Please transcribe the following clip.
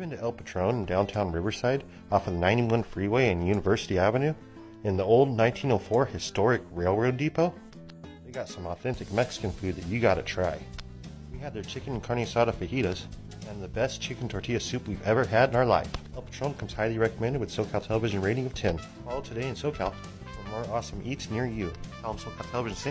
been to El Patron in downtown Riverside off of the 91 Freeway and University Avenue in the old 1904 historic railroad depot? They got some authentic Mexican food that you gotta try. We had their chicken and carne asada fajitas and the best chicken tortilla soup we've ever had in our life. El Patron comes highly recommended with SoCal Television rating of 10. Follow today in SoCal for more awesome eats near you. Tell them SoCal Television sent you.